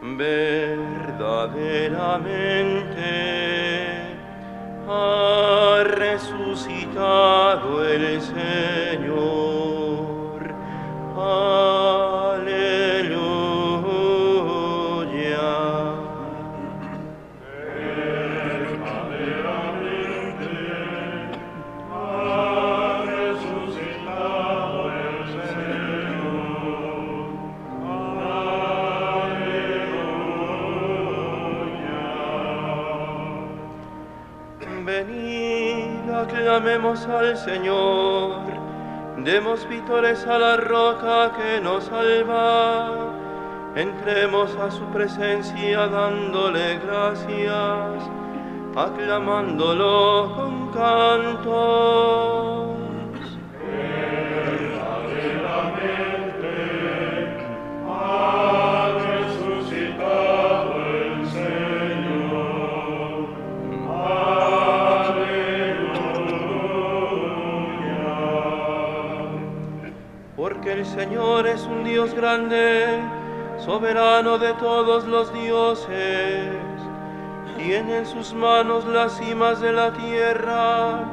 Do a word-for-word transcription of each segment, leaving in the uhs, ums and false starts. Verdaderamente ha resucitado el Señor. Aleluya. Verdaderamente ha resucitado el Señor. Clamemos al Señor, demos vítores a la roca que nos salva, entremos a su presencia dándole gracias, aclamándolo con cantos. Verdaderamente ha resucitado el Señor. Porque el Señor es un Dios grande, soberano de todos los dioses. Tiene en sus manos las cimas de la tierra,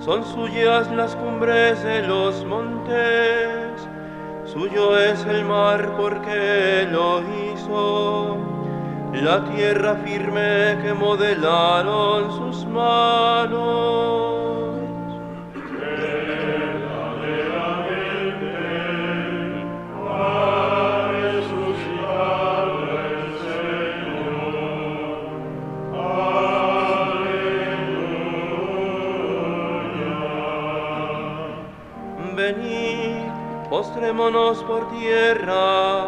son suyas las cumbres de los montes. Suyo es el mar porque lo hizo, la tierra firme que modelaron sus manos. Postrémonos por tierra,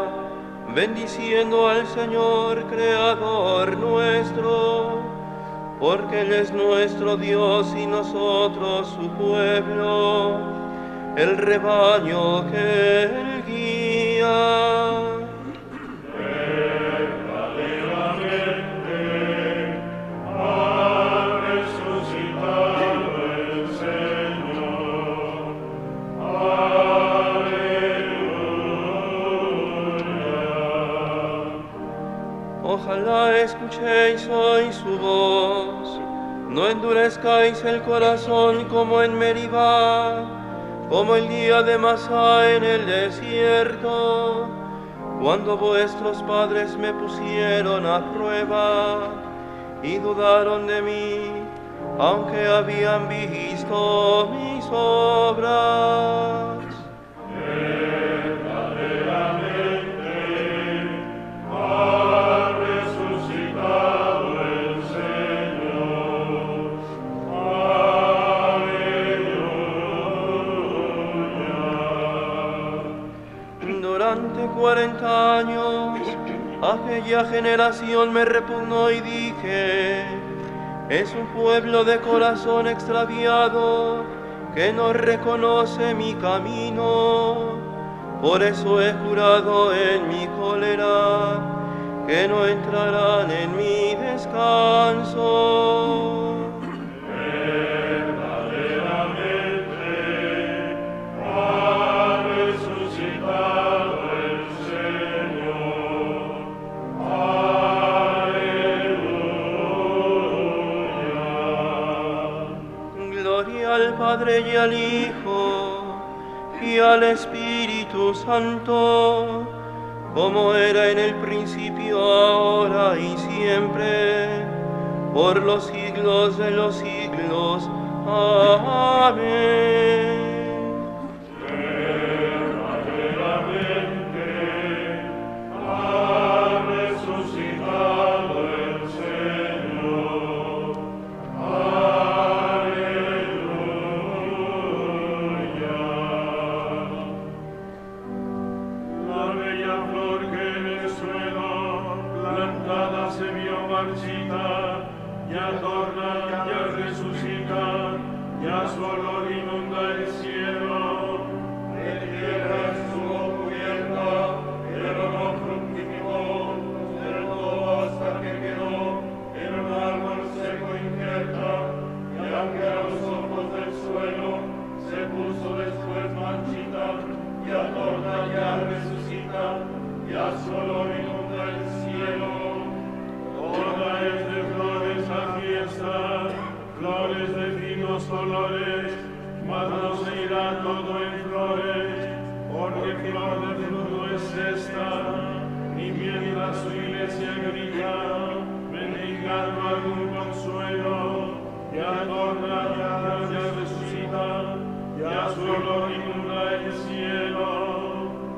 bendiciendo al Señor Creador nuestro, porque Él es nuestro Dios y nosotros su pueblo, el rebaño que Él guía. Ojalá escuchéis hoy su voz, no endurezcáis el corazón como en Meribá, como el día de Masá en el desierto, cuando vuestros padres me pusieron a prueba y dudaron de mí, aunque habían visto mis obras. Cuarenta años, aquella generación me repugnó y dije, es un pueblo de corazón extraviado que no reconoce mi camino. Por eso he jurado en mi cólera que no entrarán en mi descanso. Padre y al Hijo y al Espíritu Santo, como era en el principio, ahora y siempre, por los siglos de los siglos. Amén. Ya torna, ya resucita, ya su olor inunda el cielo. los olores, mas no se irá todo en flores, porque flor del mundo es esta, y mientras su iglesia grita, mendigando algún consuelo, ya torna, ya, ya resucita, ya su olor inunda el cielo,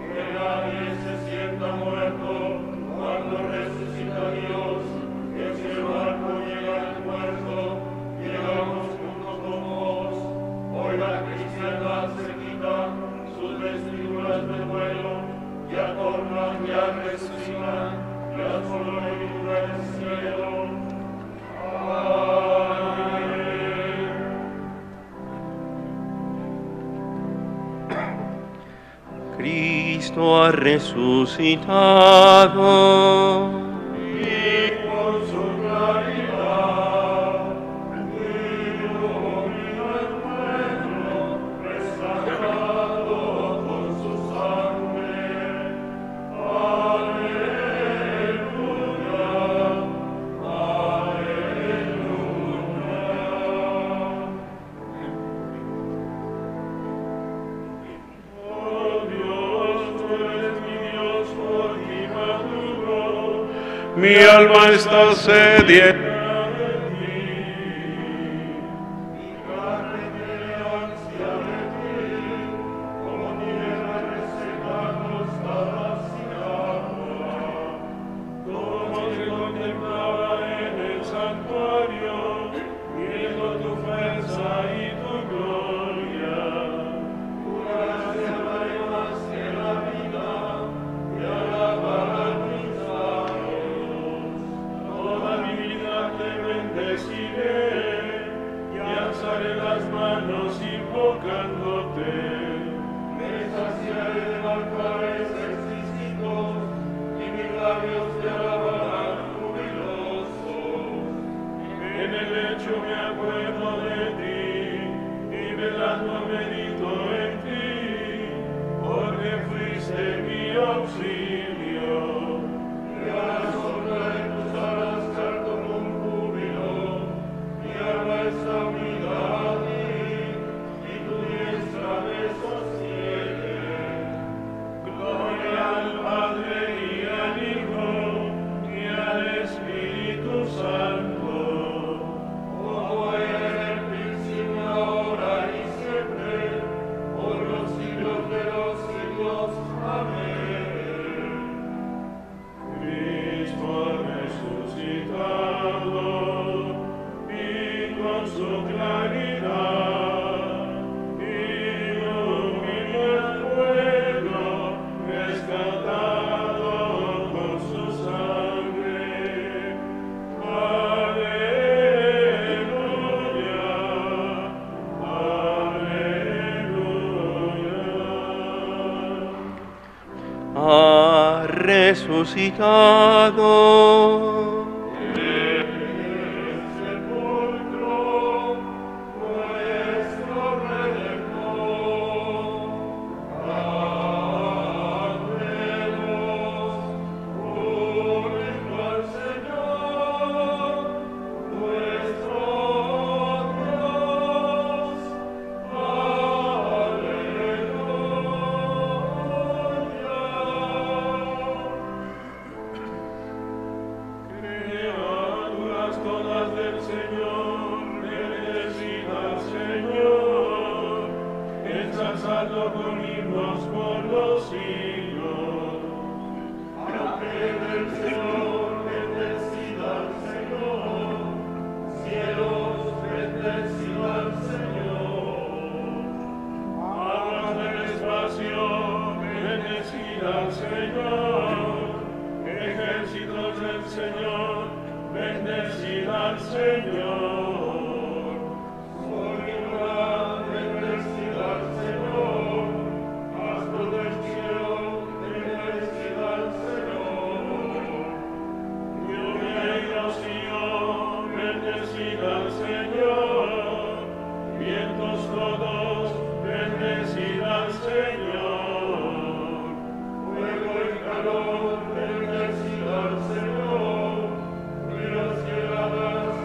que nadie se sienta muerto cuando resucita Dios, que ese barco llega al puerto, llegamos juntos con vos, hoy la cristiandad se quita sus vestiduras de vuelo, ya torna, ya resucita, ya solo inunda el cielo. Amén. Cristo ha resucitado. Mi alma está sedienta. Resucitado. Bendecida al Señor, y los que la das,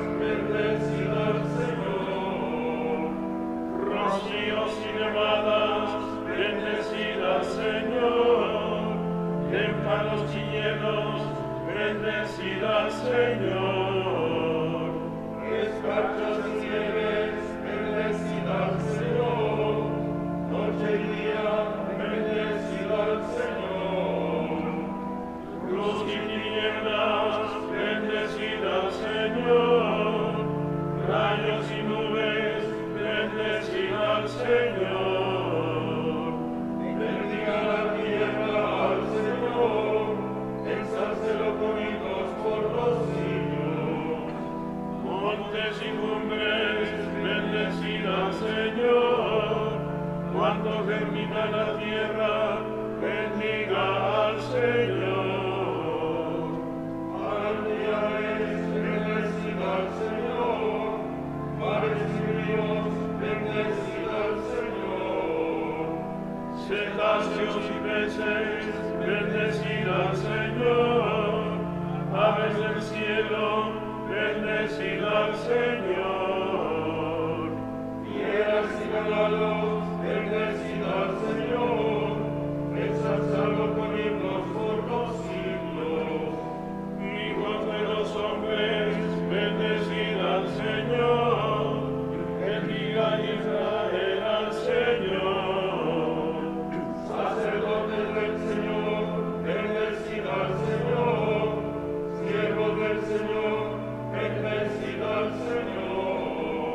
bendecida. montes y cumbres, bendecida Señor. Cuanto germina la tierra, bendiga al Señor. Aleluya es, bendecida al Señor. Padre y Dios, bendecida al Señor. Cetáceos y peces, bendecida al Señor. Aves del cielo, bendecida al Señor. Piedras y ganados, bendecida al Señor. Ensalzado con himnos por los siglos. Hijos de los hombres, bendecida al Señor. Bendiga Israel al Señor. Sacerdotes del Señor, bendecida al Señor. Siervos del Señor, bendecida al Señor.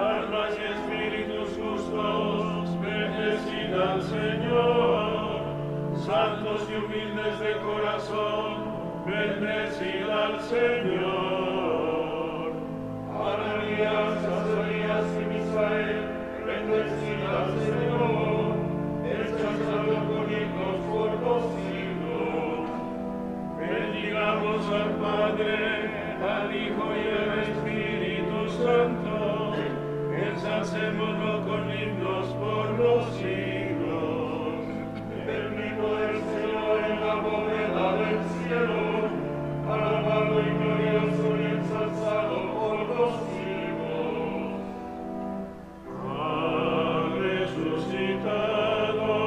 Almas y espíritus justos, bendecida al Señor. Santos y humildes de corazón, bendecida al Señor. Ananías, Azarías y Misael, bendecida al Señor. Ensalzado con himnos por los siglos. Bendigamos al Padre, al Hijo y al Espíritu Santo, ensalcémoslo con himnos por los siglos. Bendito el Señor en la bóveda del cielo, alabado y glorioso y ensalzado por los siglos. Ha resucitado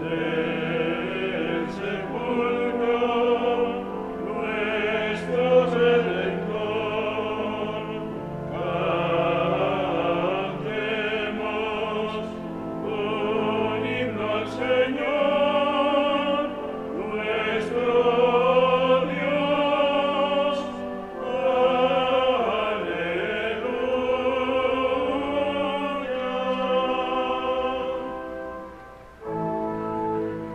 del sepulcro. Aleluya,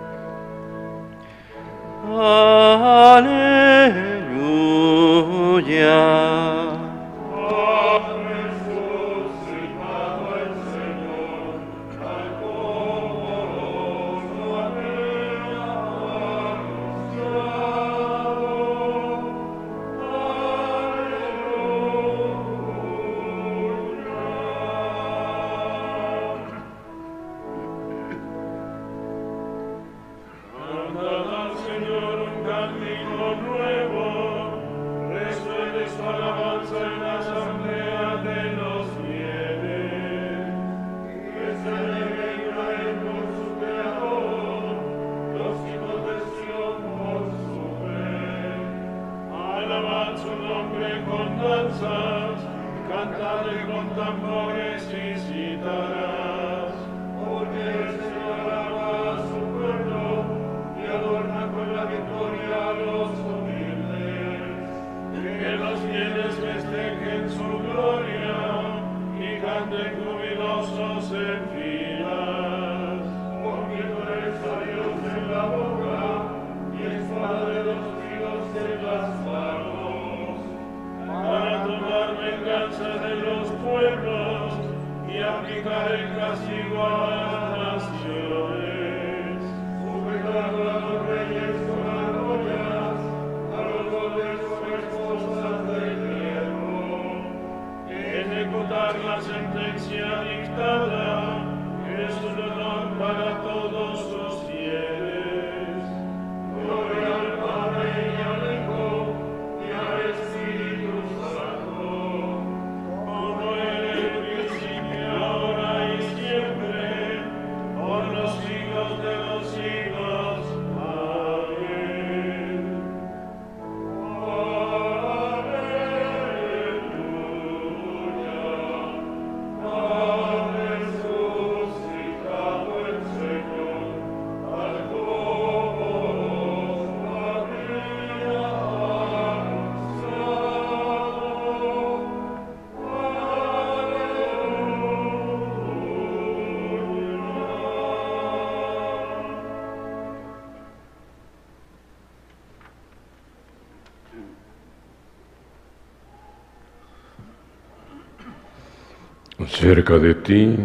Cerca de ti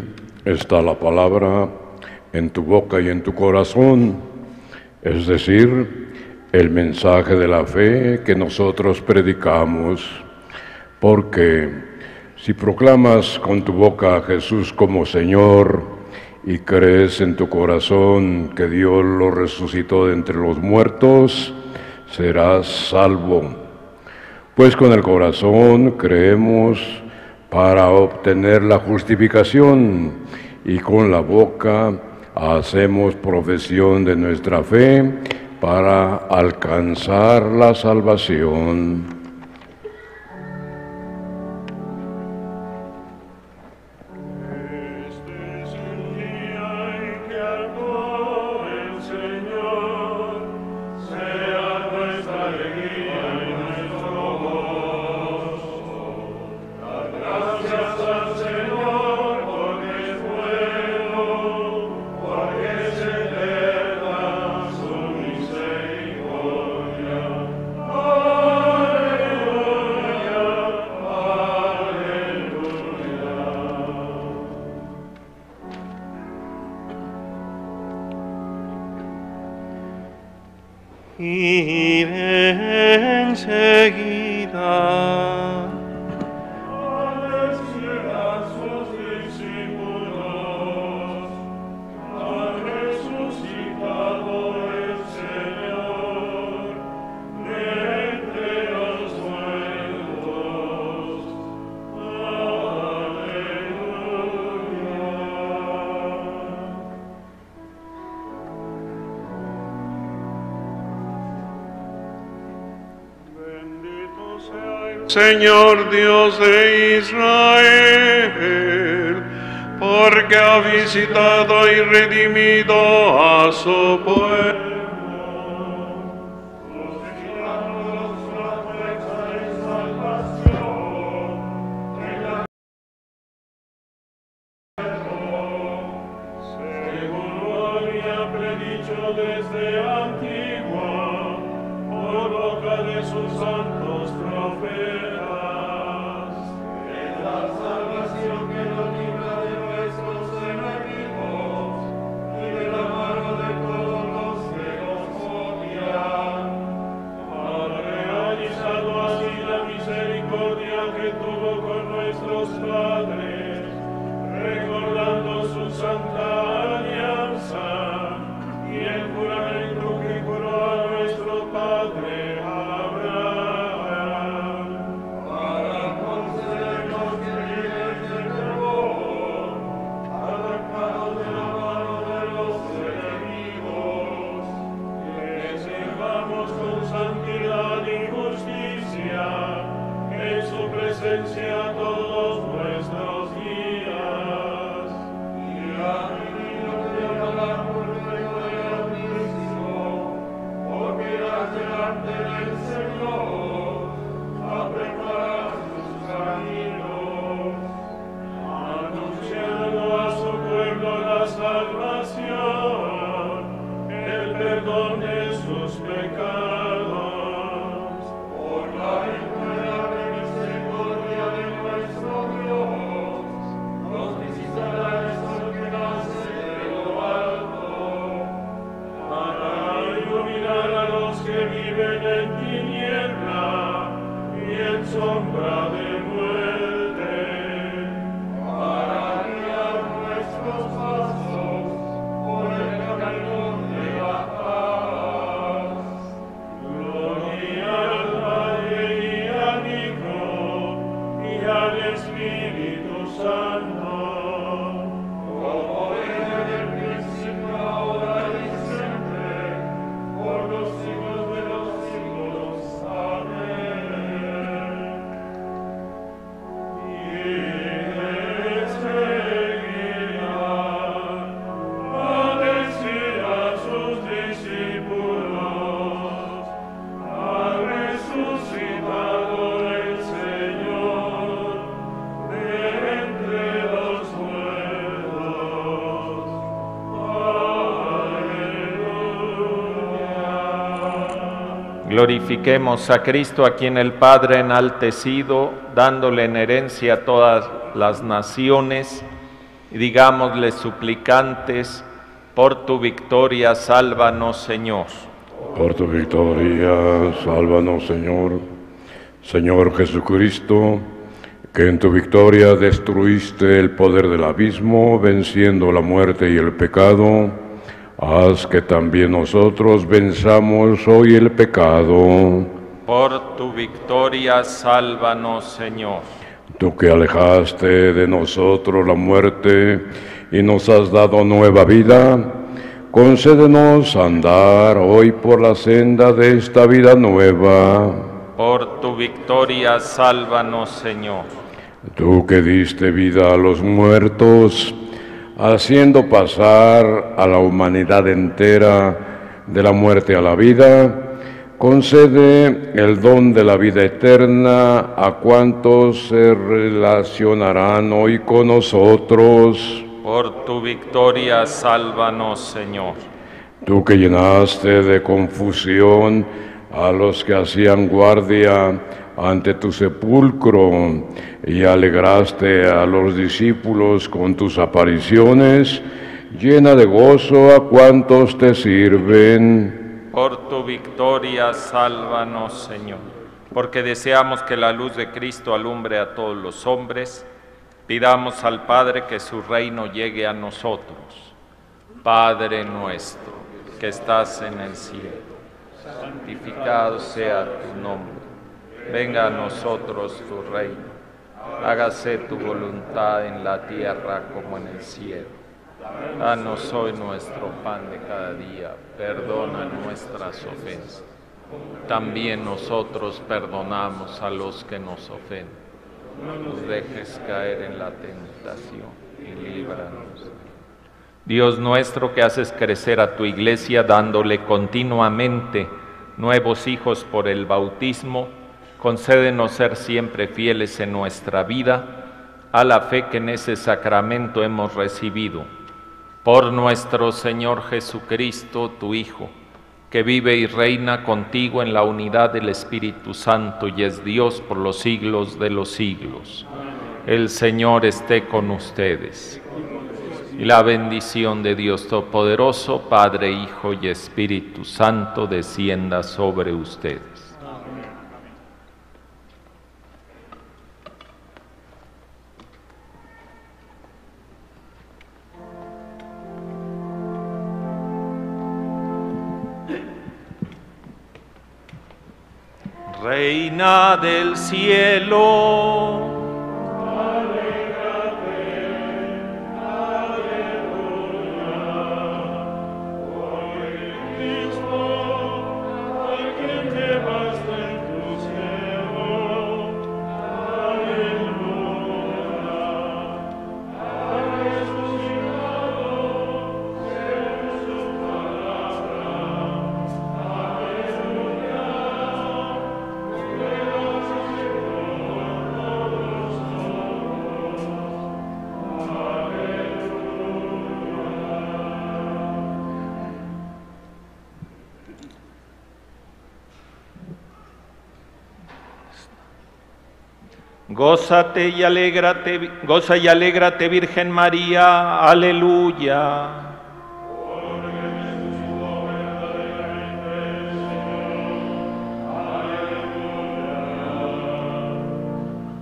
está la palabra, en tu boca y en tu corazón, es decir, el mensaje de la fe que nosotros predicamos, porque si proclamas con tu boca a Jesús como Señor y crees en tu corazón que Dios lo resucitó de entre los muertos, serás salvo. Pues con el corazón creemos para obtener la justificación, y con la boca hacemos profesión de nuestra fe para alcanzar la salvación. Este es el día en que actuó el Señor, sea nuestra alegría y nuestro gozo. Dar gracias al Señor. Y enseguida aparecieron sus discípulos, al resucitado el Señor, de entre los muertos. Aleluya. Señor Dios de Israel, porque ha visitado y redimido a su pueblo. Amen. Glorifiquemos a Cristo, a quien el Padre enaltecido, dándole en herencia a todas las naciones, y digámosle suplicantes, por tu victoria, sálvanos, Señor. Por tu victoria, sálvanos, Señor. Señor Jesucristo, que en tu victoria destruiste el poder del abismo, venciendo la muerte y el pecado, haz que también nosotros venzamos hoy el pecado. Por tu victoria, sálvanos, Señor. Tú que alejaste de nosotros la muerte y nos has dado nueva vida, concédenos andar hoy por la senda de esta vida nueva. Por tu victoria, sálvanos, Señor. Tú que diste vida a los muertos, haciendo pasar a la humanidad entera de la muerte a la vida, concede el don de la vida eterna a cuantos se relacionarán hoy con nosotros. Por tu victoria, sálvanos, Señor. Tú que llenaste de confusión a los que hacían guardia ante tu sepulcro y alegraste a los discípulos con tus apariciones, llena de gozo a cuantos te sirven. Por tu victoria, sálvanos, Señor. Porque deseamos que la luz de Cristo alumbre a todos los hombres, pidamos al Padre que su reino llegue a nosotros. Padre nuestro, que estás en el cielo, santificado sea tu nombre, venga a nosotros tu reino, hágase tu voluntad en la tierra como en el cielo. Danos hoy nuestro pan de cada día, perdona nuestras ofensas, también nosotros perdonamos a los que nos ofenden. No nos dejes caer en la tentación y líbranos. Dios nuestro, que haces crecer a tu iglesia dándole continuamente nuevos hijos por el bautismo, concédenos ser siempre fieles en nuestra vida a la fe que en ese sacramento hemos recibido. Por nuestro Señor Jesucristo, tu Hijo, que vive y reina contigo en la unidad del Espíritu Santo y es Dios por los siglos de los siglos. El Señor esté con ustedes. Y la bendición de Dios Todopoderoso, Padre, Hijo y Espíritu Santo, descienda sobre ustedes. Amén. Reina del cielo, gózate y alégrate, goza y alégrate, Virgen María, aleluya.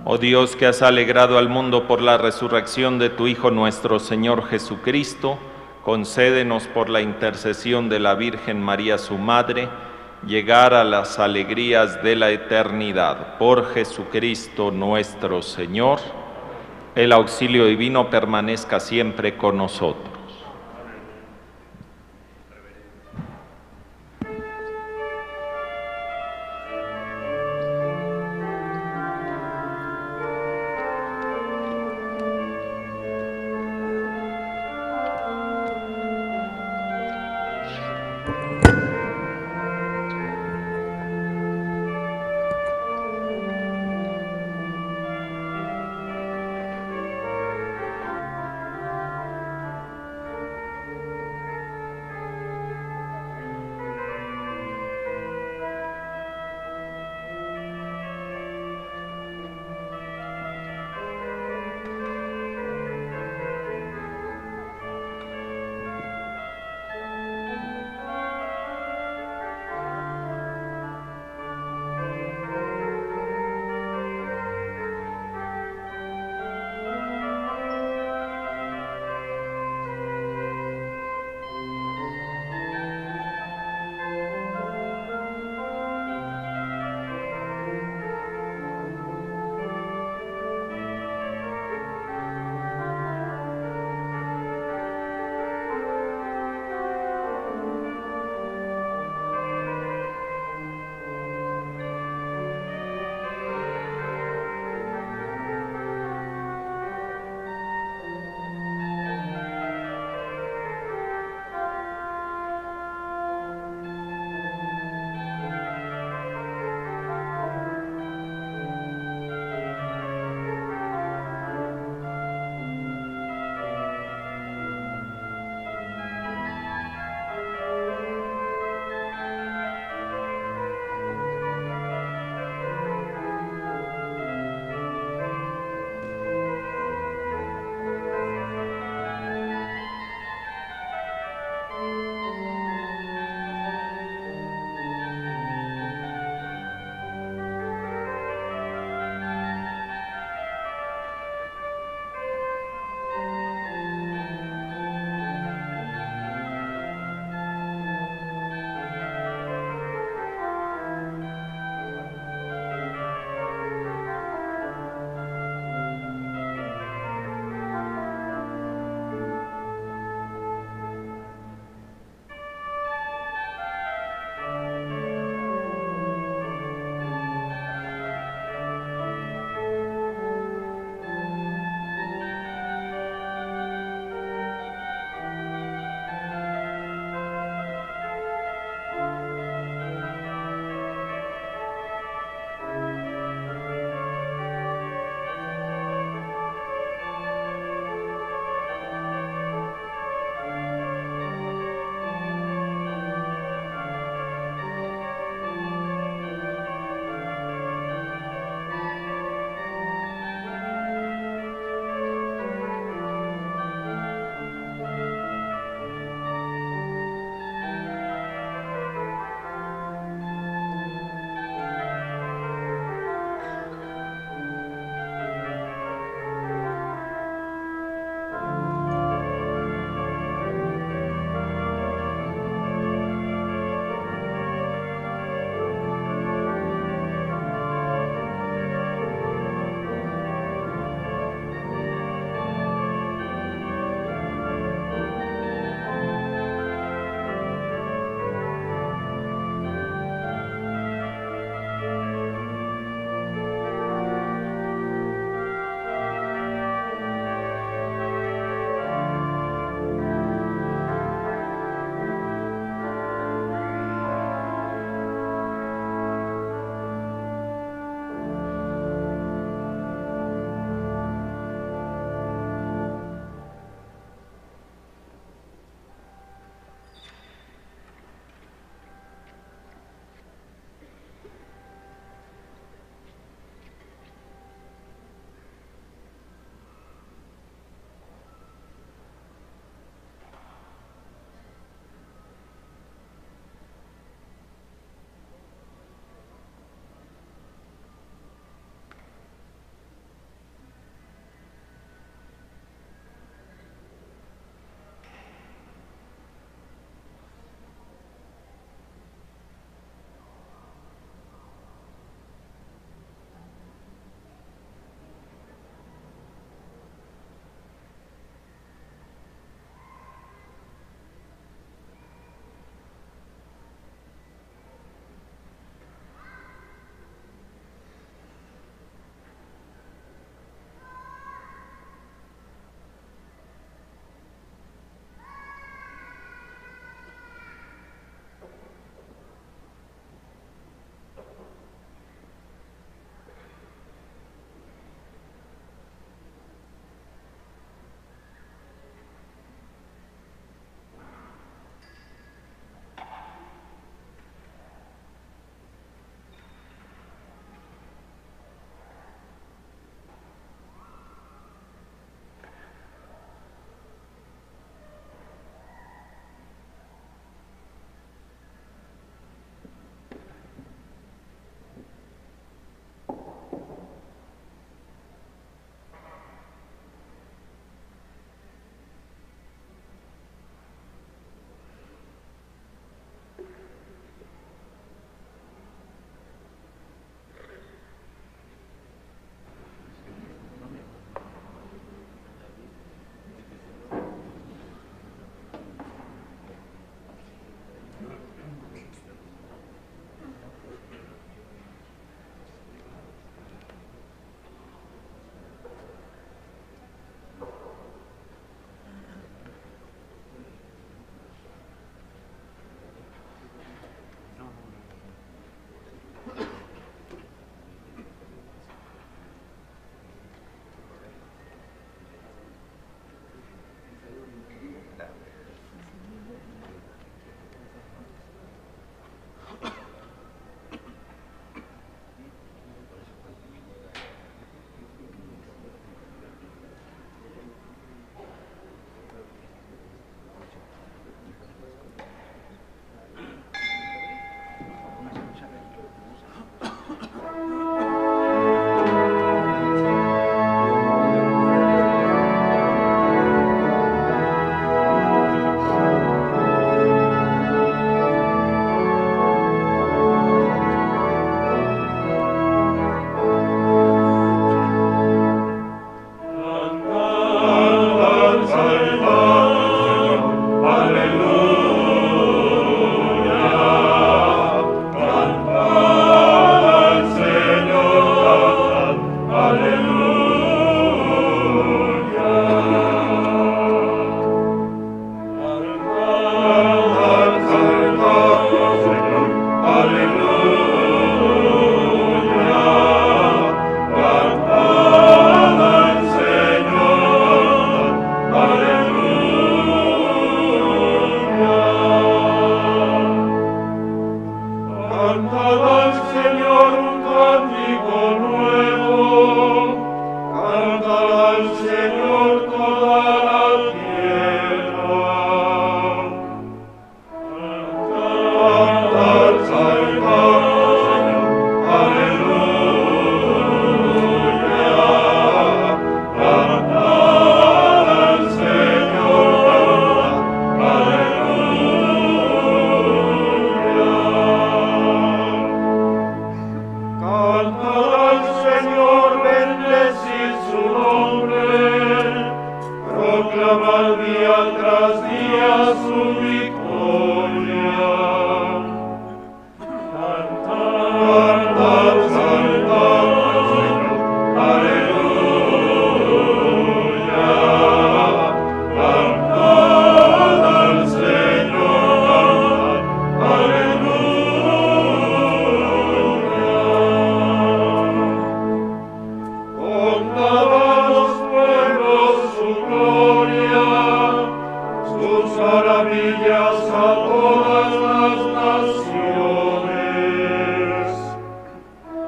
Oh Dios, que has alegrado al mundo por la resurrección de tu Hijo nuestro Señor Jesucristo, concédenos por la intercesión de la Virgen María, su Madre, llegar a las alegrías de la eternidad. Por Jesucristo nuestro Señor, el auxilio divino permanezca siempre con nosotros. contaba a los pueblos su gloria, sus maravillas a todas las naciones.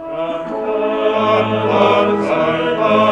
Cantar, cantar, cantar.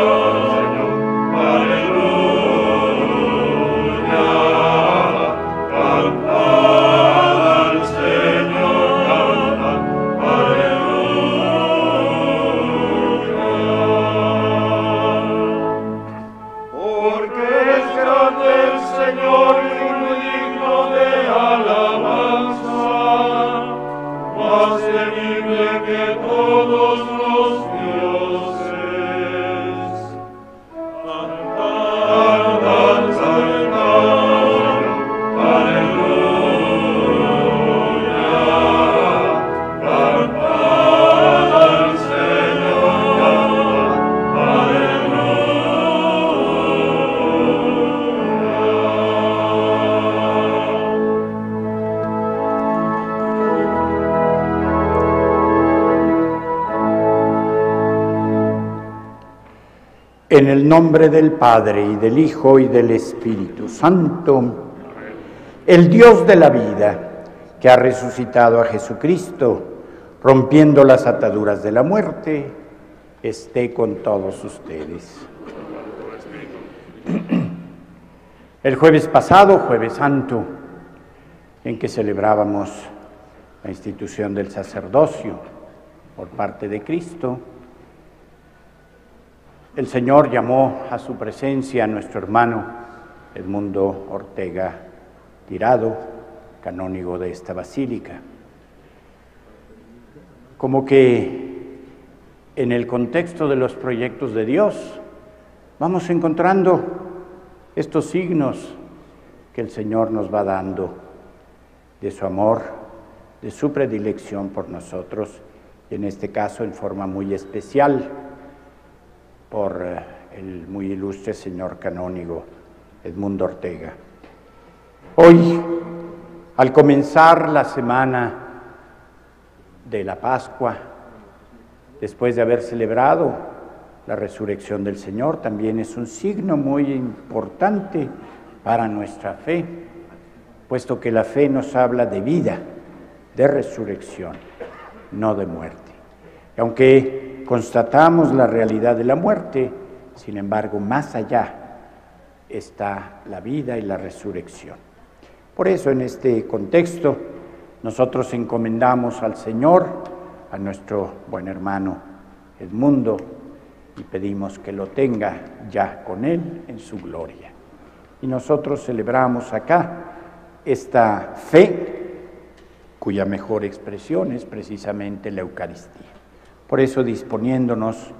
En el nombre del Padre, y del Hijo, y del Espíritu Santo, el Dios de la vida, que ha resucitado a Jesucristo, rompiendo las ataduras de la muerte, esté con todos ustedes. El jueves pasado, Jueves Santo, en que celebrábamos la institución del sacerdocio por parte de Cristo, el Señor llamó a su presencia a nuestro hermano Edmundo Ortega Tirado, canónigo de esta basílica. Como que en el contexto de los proyectos de Dios vamos encontrando estos signos que el Señor nos va dando de su amor, de su predilección por nosotros, y en este caso en forma muy especial, por el muy ilustre señor canónigo Edmundo Ortega. Hoy, al comenzar la semana de la Pascua, después de haber celebrado la resurrección del Señor, también es un signo muy importante para nuestra fe, puesto que la fe nos habla de vida, de resurrección, no de muerte. Y aunque constatamos la realidad de la muerte, sin embargo, más allá está la vida y la resurrección. Por eso, en este contexto, nosotros encomendamos al Señor, a nuestro buen hermano Edmundo, y pedimos que lo tenga ya con Él en su gloria. Y nosotros celebramos acá esta fe, cuya mejor expresión es precisamente la Eucaristía. Por eso, disponiéndonos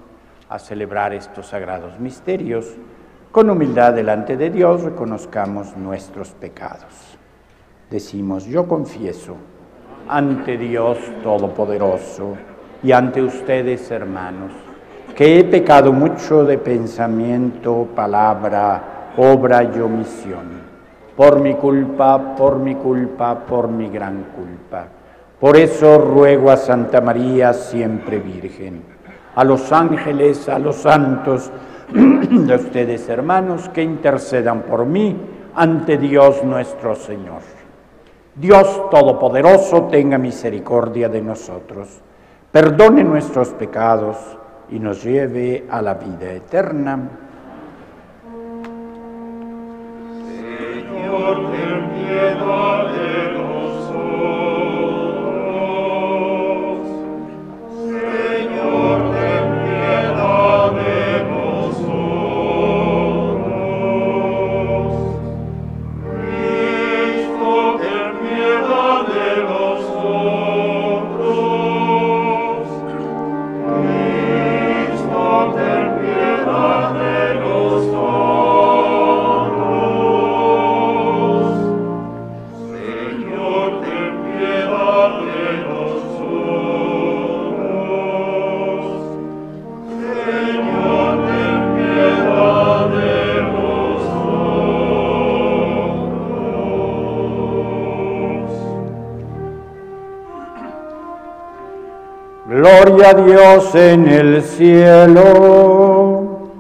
a celebrar estos sagrados misterios, con humildad delante de Dios reconozcamos nuestros pecados. Decimos: yo confieso ante Dios Todopoderoso y ante ustedes, hermanos, que he pecado mucho de pensamiento, palabra, obra y omisión, por mi culpa, por mi culpa, por mi gran culpa. Por eso ruego a Santa María, siempre Virgen, a los ángeles, a los santos, de ustedes, hermanos, que intercedan por mí ante Dios nuestro Señor. Dios Todopoderoso tenga misericordia de nosotros, perdone nuestros pecados y nos lleve a la vida eterna. Señor, ten piedad de nosotros. Gloria a Dios en el cielo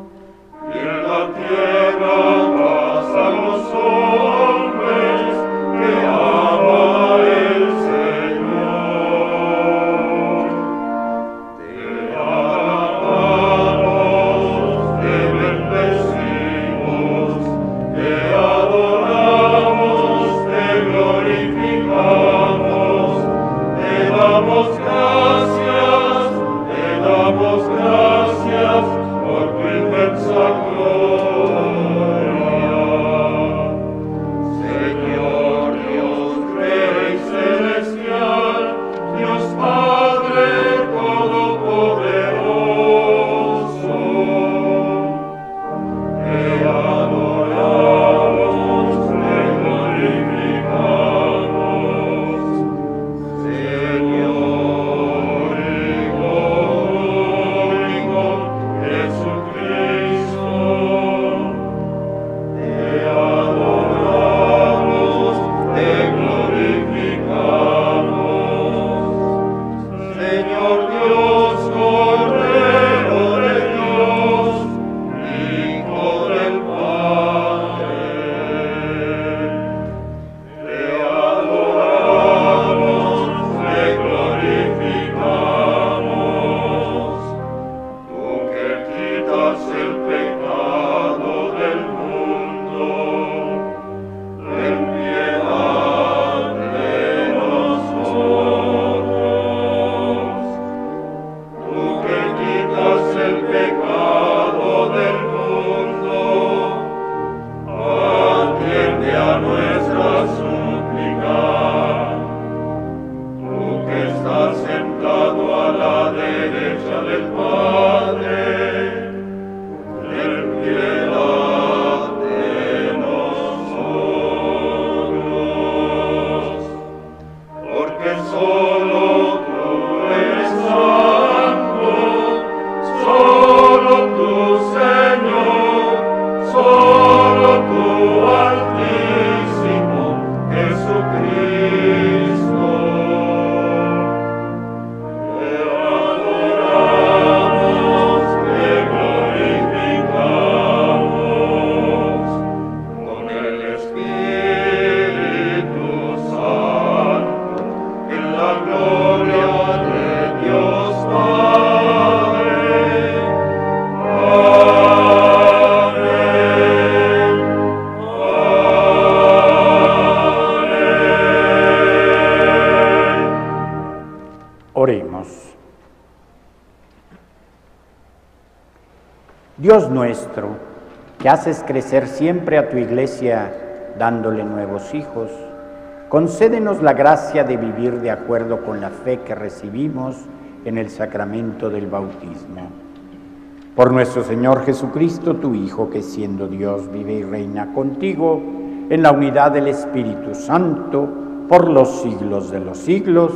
Dios nuestro, que haces crecer siempre a tu Iglesia dándole nuevos hijos, concédenos la gracia de vivir de acuerdo con la fe que recibimos en el sacramento del bautismo. Por nuestro Señor Jesucristo, tu Hijo, que siendo Dios vive y reina contigo, en la unidad del Espíritu Santo, por los siglos de los siglos.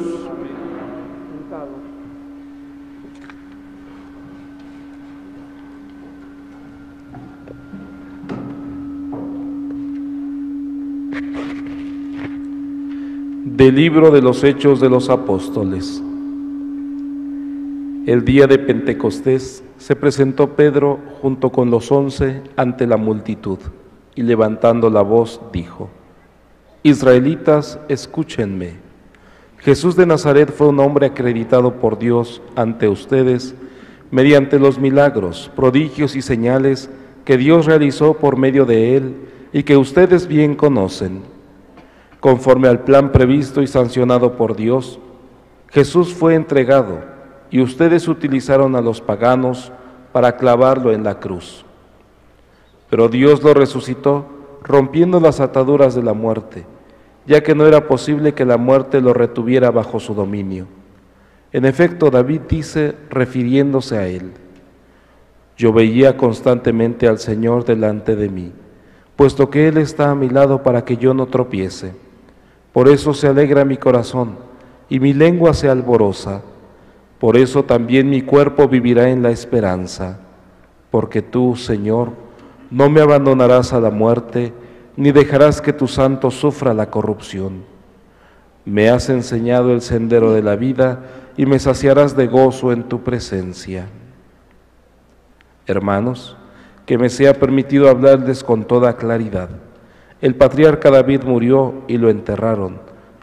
Del libro de los Hechos de los Apóstoles. El día de Pentecostés se presentó Pedro junto con los once ante la multitud, y levantando la voz dijo: Israelitas, escúchenme. Jesús de Nazaret fue un hombre acreditado por Dios ante ustedes mediante los milagros, prodigios y señales que Dios realizó por medio de él y que ustedes bien conocen. Conforme al plan previsto y sancionado por Dios, Jesús fue entregado y ustedes utilizaron a los paganos para clavarlo en la cruz. Pero Dios lo resucitó, rompiendo las ataduras de la muerte, ya que no era posible que la muerte lo retuviera bajo su dominio. En efecto, David dice, refiriéndose a él: Yo veía constantemente al Señor delante de mí, puesto que Él está a mi lado para que yo no tropiece. Por eso se alegra mi corazón, y mi lengua se alborosa. Por eso también mi cuerpo vivirá en la esperanza. Porque tú, Señor, no me abandonarás a la muerte, ni dejarás que tu santo sufra la corrupción. Me has enseñado el sendero de la vida, y me saciarás de gozo en tu presencia. Hermanos, que me sea permitido hablarles con toda claridad. El patriarca David murió y lo enterraron,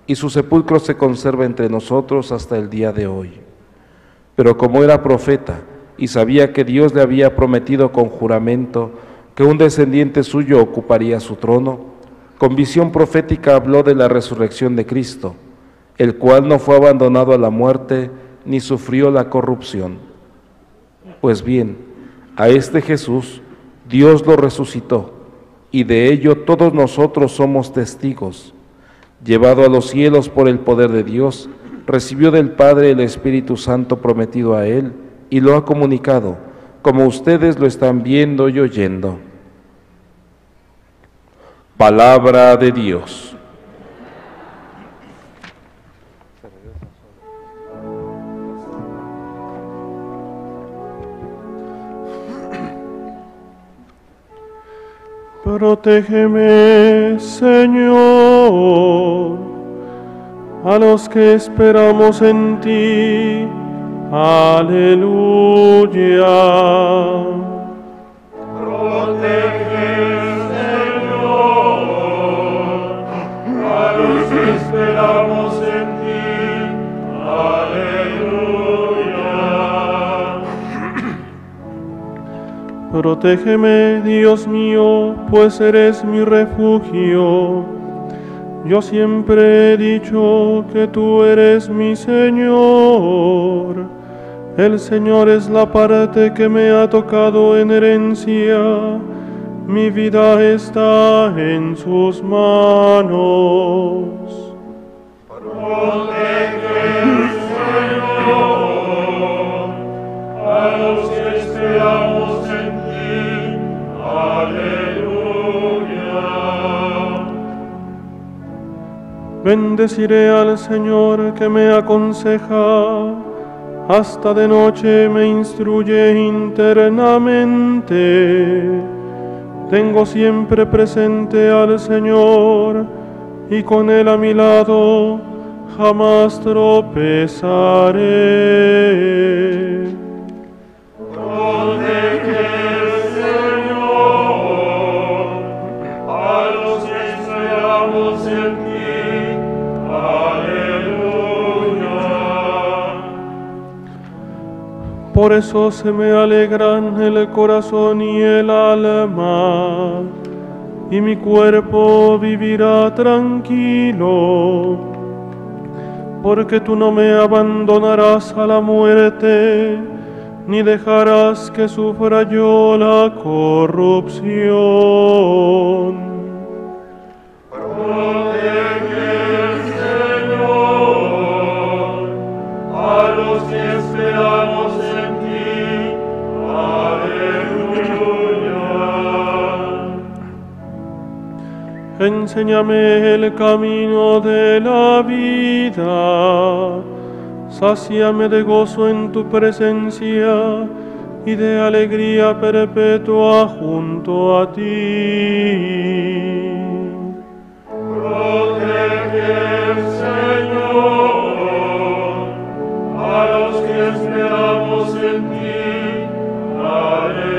y su sepulcro se conserva entre nosotros hasta el día de hoy. Pero como era profeta y sabía que Dios le había prometido con juramento que un descendiente suyo ocuparía su trono, con visión profética habló de la resurrección de Cristo, el cual no fue abandonado a la muerte ni sufrió la corrupción. Pues bien, A este Jesús Dios lo resucitó, y de ello todos nosotros somos testigos. Llevado a los cielos por el poder de Dios, recibió del Padre el Espíritu Santo prometido a él, y lo ha comunicado, como ustedes lo están viendo y oyendo. Palabra de Dios. Protégeme, Señor, a los que esperamos en ti. Aleluya. Protégeme, Señor, a los que esperamos en ti. Aleluya. Protégeme, Dios mío, pues eres mi refugio. Yo siempre he dicho que tú eres mi Señor. El Señor es la parte que me ha tocado en herencia. Mi vida está en sus manos. Protege, Señor, a los que esperamos en ti. Aleluya. Bendeciré al Señor que me aconseja. Hasta de noche me instruye internamente. Tengo siempre presente al Señor, y con él a mi lado jamás tropezaré. Por eso se me alegran el corazón y el alma, y mi cuerpo vivirá tranquilo, porque tú no me abandonarás a la muerte, ni dejarás que sufra yo la corrupción. Enséñame el camino de la vida, sacíame de gozo en tu presencia y de alegría perpetua junto a ti. Protege, Señor, a los que esperamos en ti. Aleluya.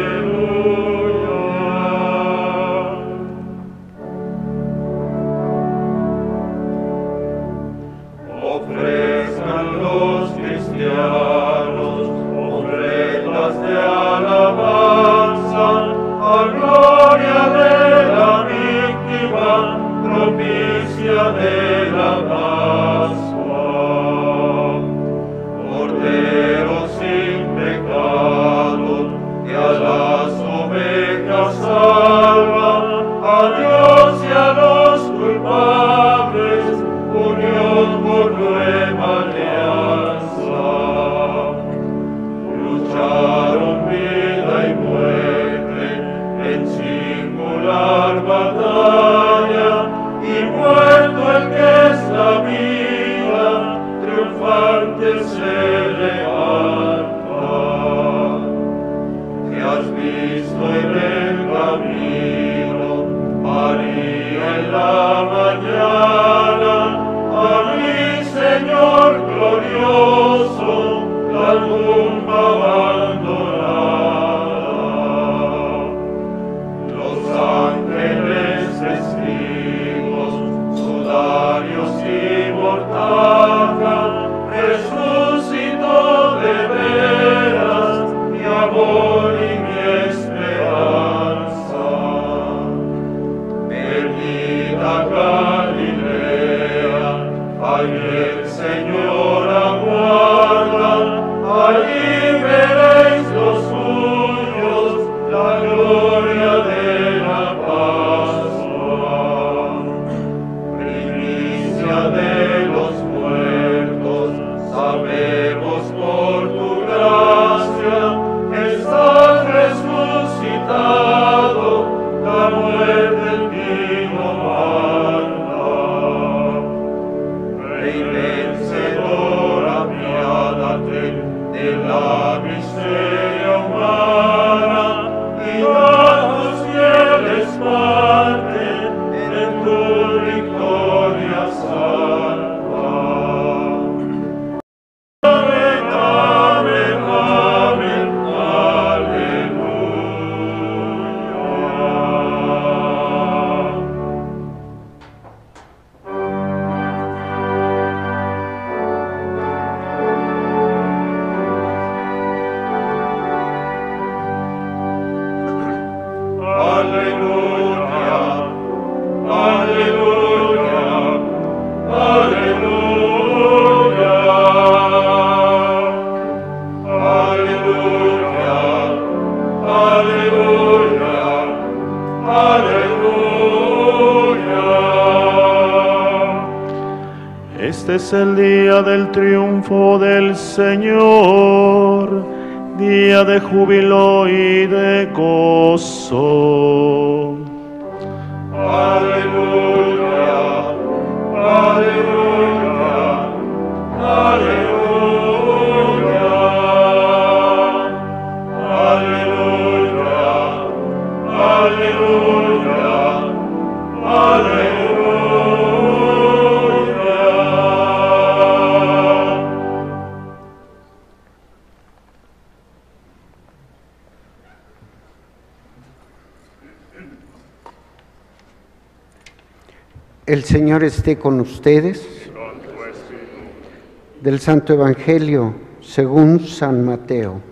Amen. Este es el día del triunfo del Señor, día de júbilo y de gozo. Aleluya, aleluya, aleluya. El Señor esté con ustedes. Del Santo Evangelio según San Mateo.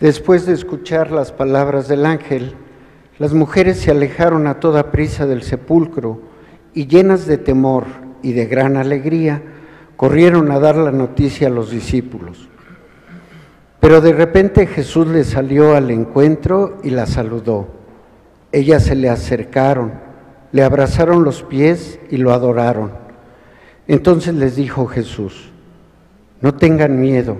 Después de escuchar las palabras del ángel, las mujeres se alejaron a toda prisa del sepulcro y, llenas de temor y de gran alegría, corrieron a dar la noticia a los discípulos. Pero de repente Jesús les salió al encuentro y las saludó. Ellas se le acercaron, le abrazaron los pies y lo adoraron. Entonces les dijo Jesús: «No tengan miedo.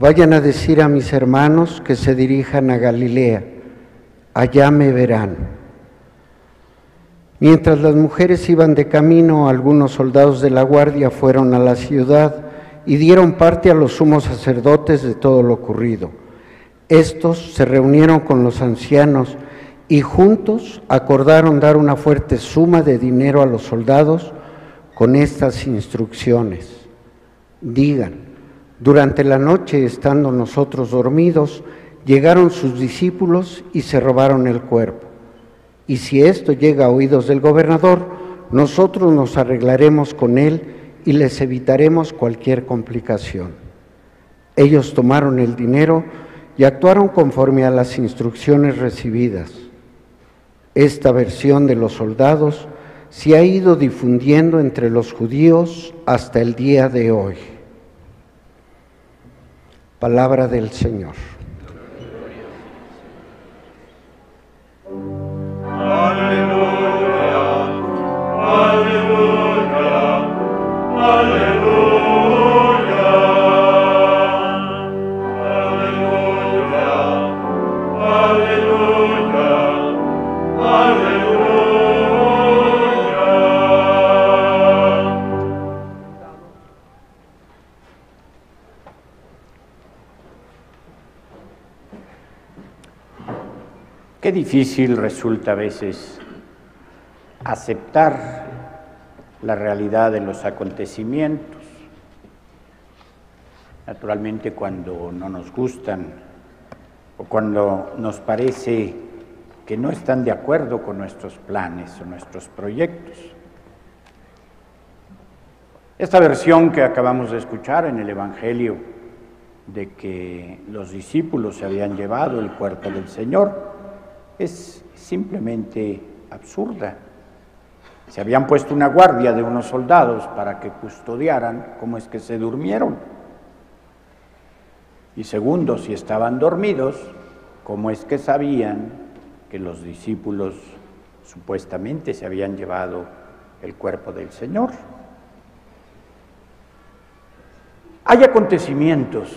Vayan a decir a mis hermanos que se dirijan a Galilea, allá me verán». Mientras las mujeres iban de camino, algunos soldados de la guardia fueron a la ciudad y dieron parte a los sumos sacerdotes de todo lo ocurrido. Estos se reunieron con los ancianos y juntos acordaron dar una fuerte suma de dinero a los soldados con estas instrucciones: «Digan, durante la noche, estando nosotros dormidos, llegaron sus discípulos y se robaron el cuerpo. Y si esto llega a oídos del gobernador, nosotros nos arreglaremos con él y les evitaremos cualquier complicación». Ellos tomaron el dinero y actuaron conforme a las instrucciones recibidas. Esta versión de los soldados se ha ido difundiendo entre los judíos hasta el día de hoy. Palabra del Señor. Aleluya, aleluya, aleluya, aleluya, aleluya, aleluya. Qué difícil resulta a veces aceptar la realidad de los acontecimientos. Naturalmente, cuando no nos gustan o cuando nos parece que no están de acuerdo con nuestros planes o nuestros proyectos. Esta versión que acabamos de escuchar en el Evangelio, de que los discípulos se habían llevado el cuerpo del Señor, es simplemente absurda. Se habían puesto una guardia de unos soldados para que custodiaran cómo es que se durmieron. Y segundo, si estaban dormidos, ¿cómo es que sabían que los discípulos supuestamente se habían llevado el cuerpo del Señor? Hay acontecimientos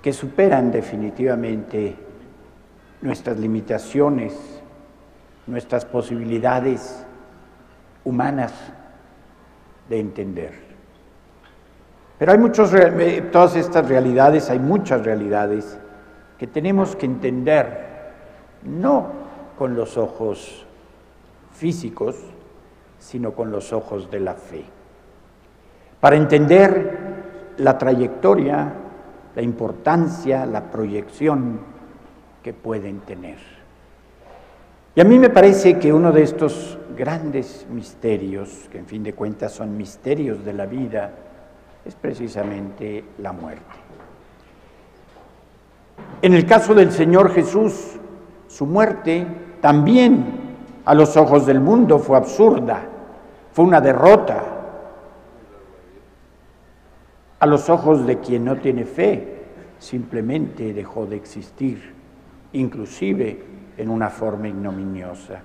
que superan definitivamente nuestras limitaciones, nuestras posibilidades humanas de entender. Pero hay muchos, todas estas realidades, hay muchas realidades que tenemos que entender no con los ojos físicos, sino con los ojos de la fe. Para entender la trayectoria, la importancia, la proyección que pueden tener. Y a mí me parece que uno de estos grandes misterios, que en fin de cuentas son misterios de la vida, es precisamente la muerte. En el caso del Señor Jesús, su muerte también a los ojos del mundo fue absurda, fue una derrota. A los ojos de quien no tiene fe, simplemente dejó de existir, inclusive en una forma ignominiosa.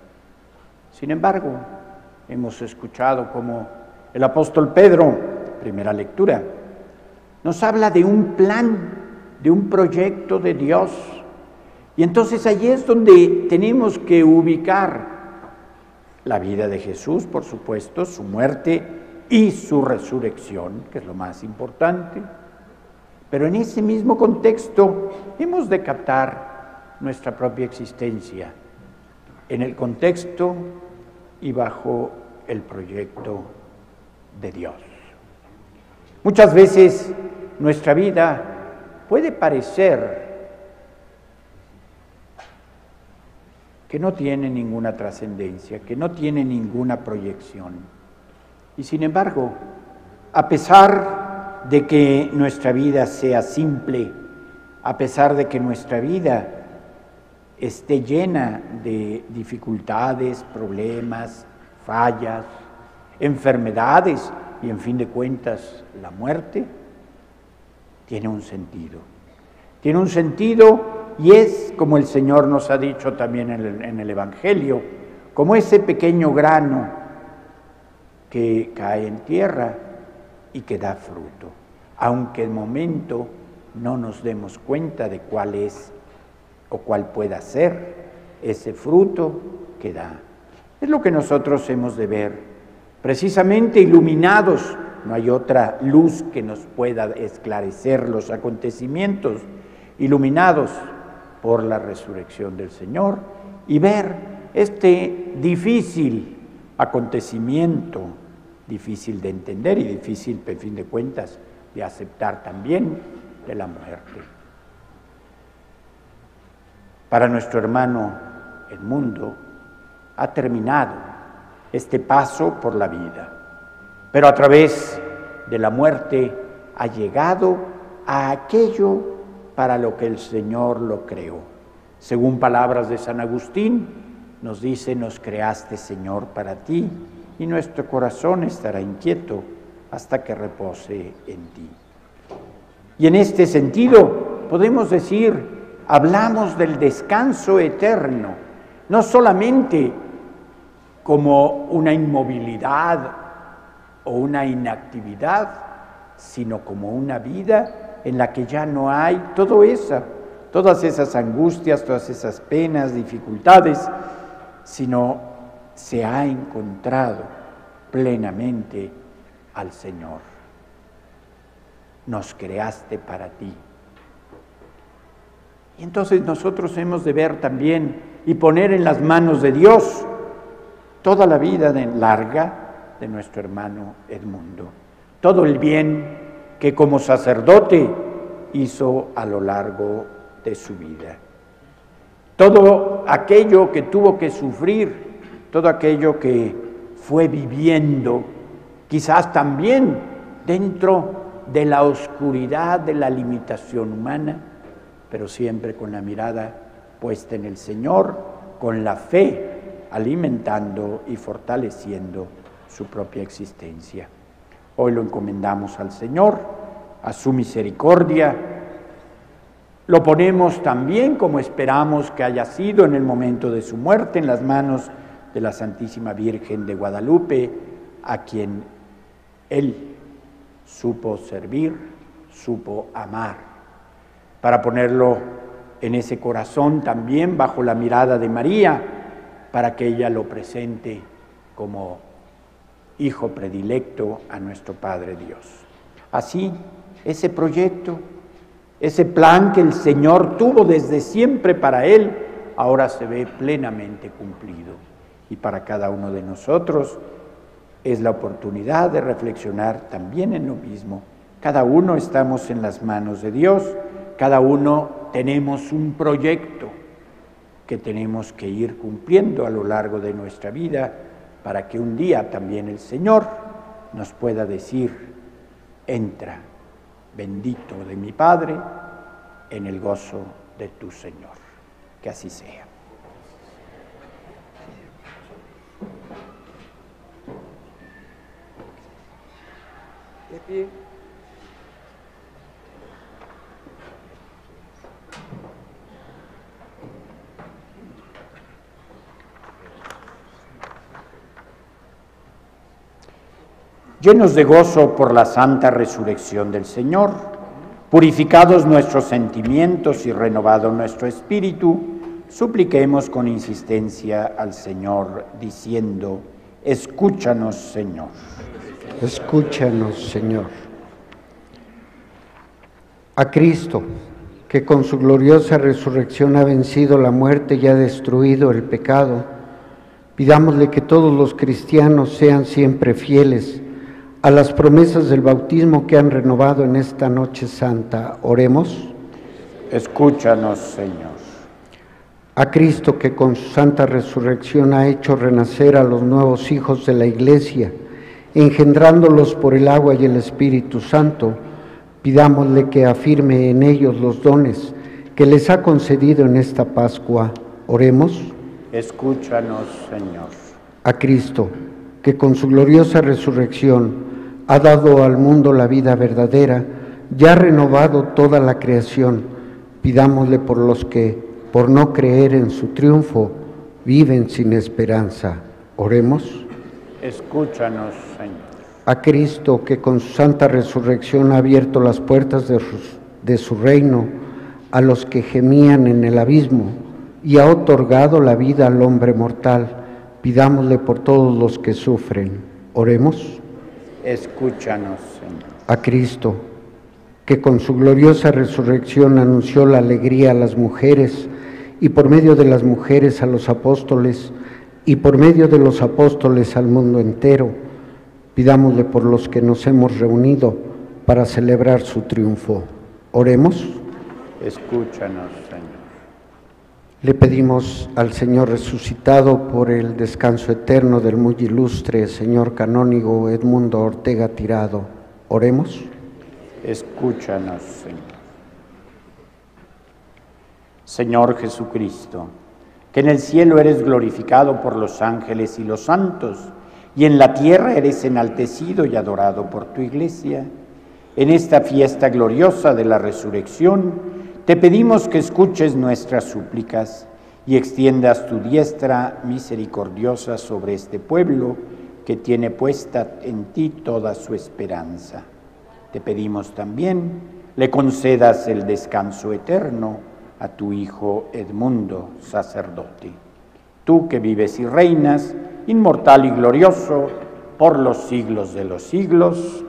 Sin embargo, hemos escuchado cómo el apóstol Pedro, primera lectura, nos habla de un plan, de un proyecto de Dios. Y entonces allí es donde tenemos que ubicar la vida de Jesús, por supuesto, su muerte y su resurrección, que es lo más importante. Pero en ese mismo contexto hemos de captar nuestra propia existencia, en el contexto y bajo el proyecto de Dios. Muchas veces nuestra vida puede parecer que no tiene ninguna trascendencia, que no tiene ninguna proyección. Y sin embargo, a pesar de que nuestra vida sea simple, a pesar de que nuestra vida esté llena de dificultades, problemas, fallas, enfermedades y en fin de cuentas la muerte, tiene un sentido. Tiene un sentido y es, como el Señor nos ha dicho también en el, en el Evangelio, como ese pequeño grano que cae en tierra y que da fruto, aunque en momento no nos demos cuenta de cuál es o cuál pueda ser ese fruto que da. Es lo que nosotros hemos de ver, precisamente iluminados. No hay otra luz que nos pueda esclarecer los acontecimientos, iluminados por la resurrección del Señor, y ver este difícil acontecimiento, difícil de entender y difícil, en fin de cuentas, de aceptar también, de la muerte. Para nuestro hermano Edmundo ha terminado este paso por la vida, pero a través de la muerte ha llegado a aquello para lo que el Señor lo creó. Según palabras de San Agustín, nos dice, nos creaste, Señor, para ti, y nuestro corazón estará inquieto hasta que repose en ti. Y en este sentido, podemos decir, hablamos del descanso eterno, no solamente como una inmovilidad o una inactividad, sino como una vida en la que ya no hay todo esa, todas esas angustias, todas esas penas, dificultades, sino se ha encontrado plenamente al Señor. Nos creaste para ti. Y entonces nosotros hemos de ver también y poner en las manos de Dios toda la vida larga de nuestro hermano Edmundo, todo el bien que como sacerdote hizo a lo largo de su vida, todo aquello que tuvo que sufrir, todo aquello que fue viviendo, quizás también dentro de la oscuridad de la limitación humana, pero siempre con la mirada puesta en el Señor, con la fe alimentando y fortaleciendo su propia existencia. Hoy lo encomendamos al Señor, a su misericordia, lo ponemos también, como esperamos que haya sido en el momento de su muerte, en las manos de la Santísima Virgen de Guadalupe, a quien él supo servir, supo amar, para ponerlo en ese corazón también bajo la mirada de María, para que ella lo presente como Hijo predilecto a nuestro Padre Dios. Así, ese proyecto, ese plan que el Señor tuvo desde siempre para él, ahora se ve plenamente cumplido. Y para cada uno de nosotros es la oportunidad de reflexionar también en lo mismo. Cada uno estamos en las manos de Dios, cada uno tenemos un proyecto que tenemos que ir cumpliendo a lo largo de nuestra vida para que un día también el Señor nos pueda decir: entra, bendito de mi Padre, en el gozo de tu Señor. Que así sea. De pie. Llenos de gozo por la santa resurrección del Señor, purificados nuestros sentimientos y renovado nuestro espíritu, supliquemos con insistencia al Señor, diciendo: escúchanos, Señor. Escúchanos, Señor. A Cristo, que con su gloriosa resurrección ha vencido la muerte y ha destruido el pecado, pidámosle que todos los cristianos sean siempre fieles a las promesas del bautismo que han renovado en esta noche santa. Oremos. Escúchanos, Señor. A Cristo, que con su santa resurrección ha hecho renacer a los nuevos hijos de la Iglesia, engendrándolos por el agua y el Espíritu Santo, pidámosle que afirme en ellos los dones que les ha concedido en esta Pascua. Oremos. Escúchanos, Señor. A Cristo, que con su gloriosa resurrección ha dado al mundo la vida verdadera, ya ha renovado toda la creación, pidámosle por los que, por no creer en su triunfo, viven sin esperanza. Oremos. Escúchanos, Señor. A Cristo, que con su santa resurrección ha abierto las puertas de su, de su reino a los que gemían en el abismo y ha otorgado la vida al hombre mortal, pidámosle por todos los que sufren. Oremos. Escúchanos, Señor. A Cristo, que con su gloriosa resurrección anunció la alegría a las mujeres, y por medio de las mujeres a los apóstoles, y por medio de los apóstoles al mundo entero, pidámosle por los que nos hemos reunido para celebrar su triunfo. Oremos. Escúchanos, Señor. Le pedimos al Señor resucitado por el descanso eterno del muy ilustre señor canónigo Edmundo Ortega Tirado. Oremos. Escúchanos, Señor. Señor Jesucristo, que en el cielo eres glorificado por los ángeles y los santos, y en la tierra eres enaltecido y adorado por tu Iglesia, en esta fiesta gloriosa de la resurrección, te pedimos que escuches nuestras súplicas y extiendas tu diestra misericordiosa sobre este pueblo que tiene puesta en ti toda su esperanza. Te pedimos también le concedas el descanso eterno a tu hijo Edmundo, sacerdote, tú que vives y reinas, inmortal y glorioso, por los siglos de los siglos.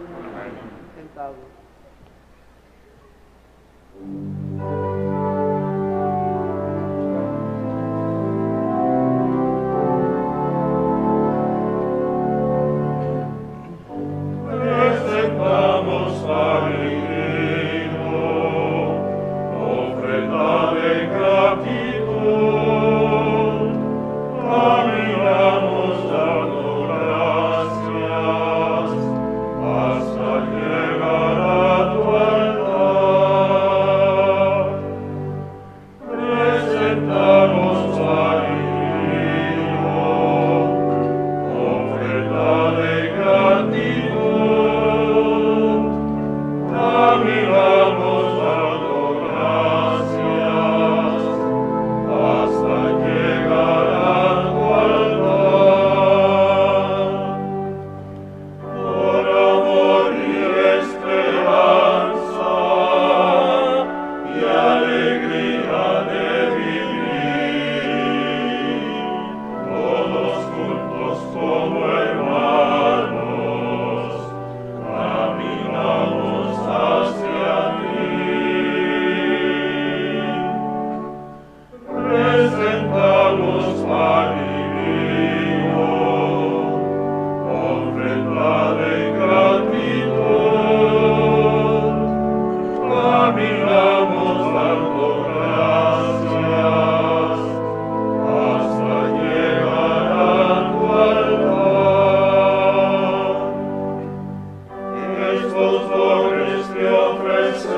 te ofrecemos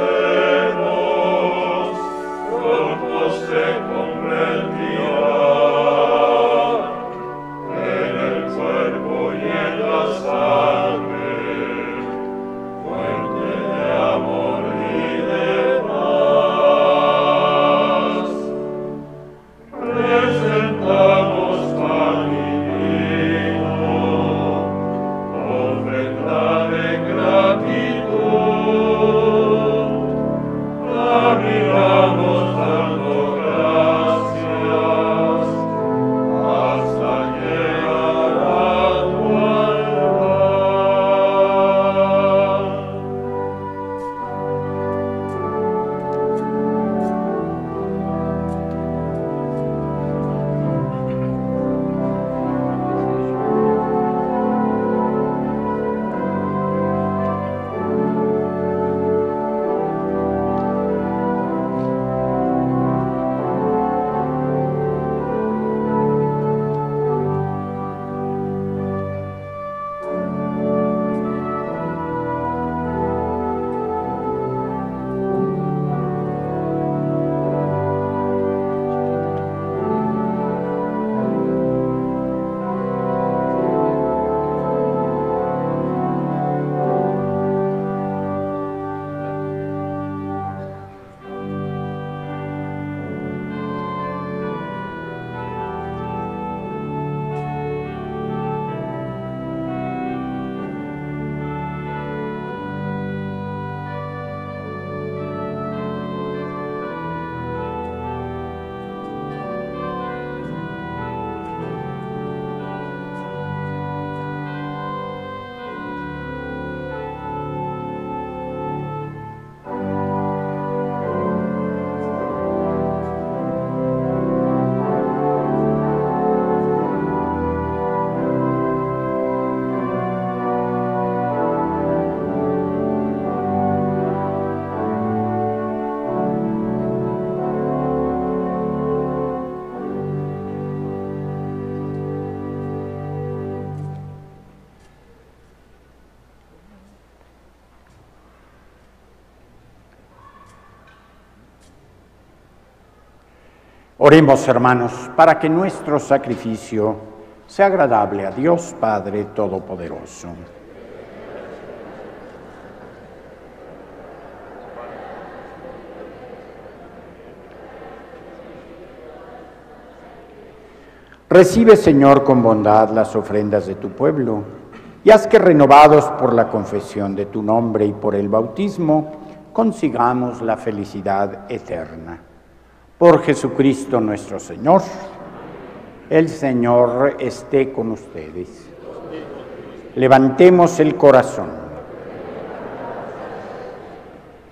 frutos de convertibilidad en el cuerpo y en la sangre, fuente de amor y de paz. Presentamos pan y vino, ofrenda de gratitud. Oremos, hermanos, para que nuestro sacrificio sea agradable a Dios Padre Todopoderoso. Recibe, Señor, con bondad las ofrendas de tu pueblo, y haz que, renovados por la confesión de tu nombre y por el bautismo, consigamos la felicidad eterna. Por Jesucristo nuestro Señor. El Señor esté con ustedes. Levantemos el corazón.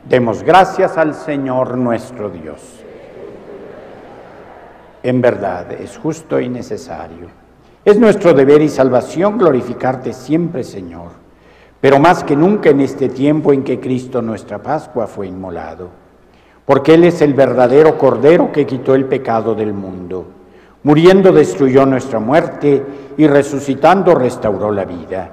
Demos gracias al Señor nuestro Dios. En verdad es justo y necesario. Es nuestro deber y salvación glorificarte siempre, Señor, pero más que nunca en este tiempo en que Cristo, nuestra Pascua, fue inmolado. Porque Él es el verdadero Cordero que quitó el pecado del mundo. Muriendo destruyó nuestra muerte y resucitando restauró la vida.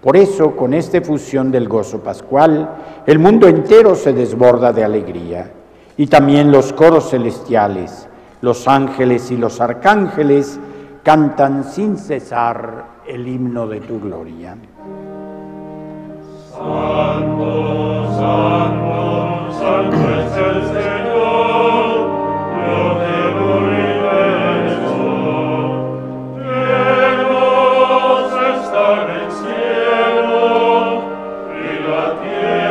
Por eso, con esta efusión del gozo pascual, el mundo entero se desborda de alegría. Y también los coros celestiales, los ángeles y los arcángeles cantan sin cesar el himno de tu gloria. Santo, santo, santo. Yeah.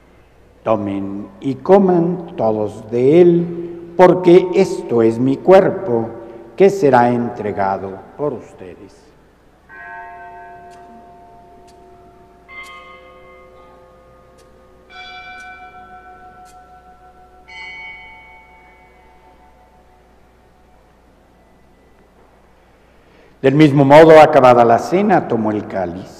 tomen y coman todos de él, porque esto es mi cuerpo, que será entregado por ustedes. Del mismo modo, acabada la cena, tomó el cáliz,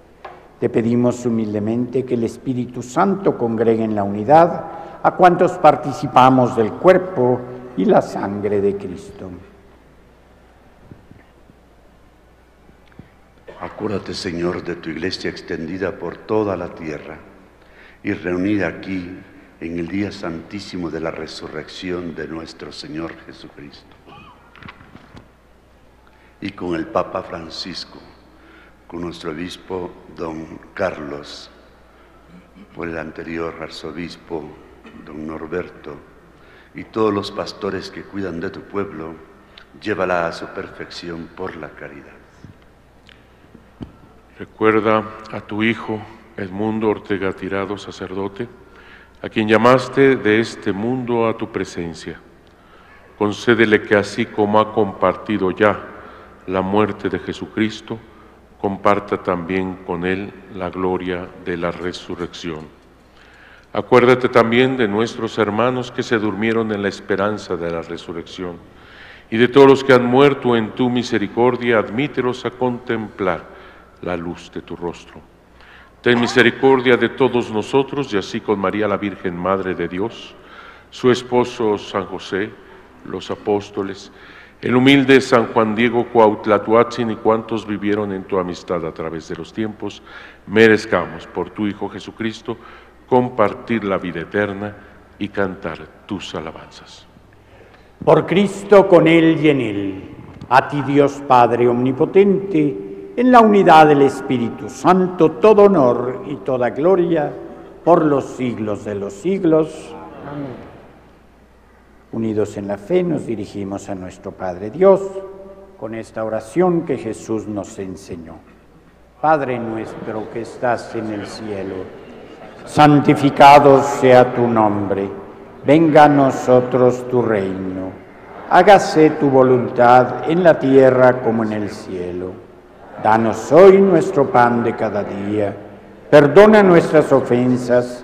Te pedimos humildemente que el Espíritu Santo congregue en la unidad a cuantos participamos del cuerpo y la sangre de Cristo. Acuérdate, Señor, de tu iglesia extendida por toda la tierra y reunida aquí en el día santísimo de la resurrección de nuestro Señor Jesucristo. Y con el Papa Francisco, con nuestro obispo don Carlos, por el anterior arzobispo don Norberto y todos los pastores que cuidan de tu pueblo, llévala a su perfección por la caridad. Recuerda a tu hijo Edmundo Ortega Tirado, sacerdote, a quien llamaste de este mundo a tu presencia. Concédele que, así como ha compartido ya la muerte de Jesucristo, comparta también con él la gloria de la resurrección. Acuérdate también de nuestros hermanos que se durmieron en la esperanza de la resurrección, y de todos los que han muerto en tu misericordia, admítelos a contemplar la luz de tu rostro. Ten misericordia de todos nosotros, y así con María la Virgen, Madre de Dios, su esposo San José, los apóstoles, el humilde San Juan Diego Cuautlatuatzin y cuantos vivieron en tu amistad a través de los tiempos, merezcamos por tu Hijo Jesucristo compartir la vida eterna y cantar tus alabanzas. Por Cristo, con él y en él, a ti Dios Padre omnipotente, en la unidad del Espíritu Santo, todo honor y toda gloria por los siglos de los siglos. Amén. Unidos en la fe nos dirigimos a nuestro Padre Dios con esta oración que Jesús nos enseñó. Padre nuestro que estás en el cielo, santificado sea tu nombre, venga a nosotros tu reino, hágase tu voluntad en la tierra como en el cielo. Danos hoy nuestro pan de cada día, perdona nuestras ofensas,